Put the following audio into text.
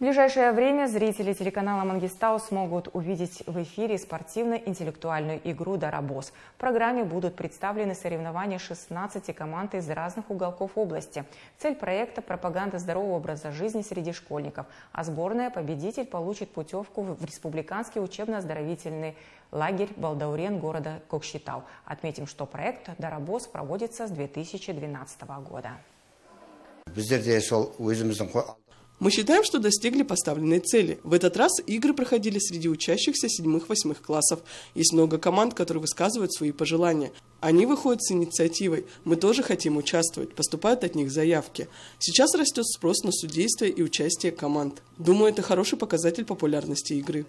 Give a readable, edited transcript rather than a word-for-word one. В ближайшее время зрители телеканала «Мангистау» смогут увидеть в эфире спортивно-интеллектуальную игру «Дарабоз». В программе будут представлены соревнования 16 команд из разных уголков области. Цель проекта – пропаганда здорового образа жизни среди школьников. А сборная «Победитель» получит путевку в республиканский учебно-оздоровительный лагерь «Балдаурен» города Кокшитау. Отметим, что проект «Дарабоз» проводится с 2012 года. Мы считаем, что достигли поставленной цели. В этот раз игры проходили среди учащихся 7-8 классов. Есть много команд, которые высказывают свои пожелания. Они выходят с инициативой. Мы тоже хотим участвовать. Поступают от них заявки. Сейчас растет спрос на судейство и участие команд. Думаю, это хороший показатель популярности игры.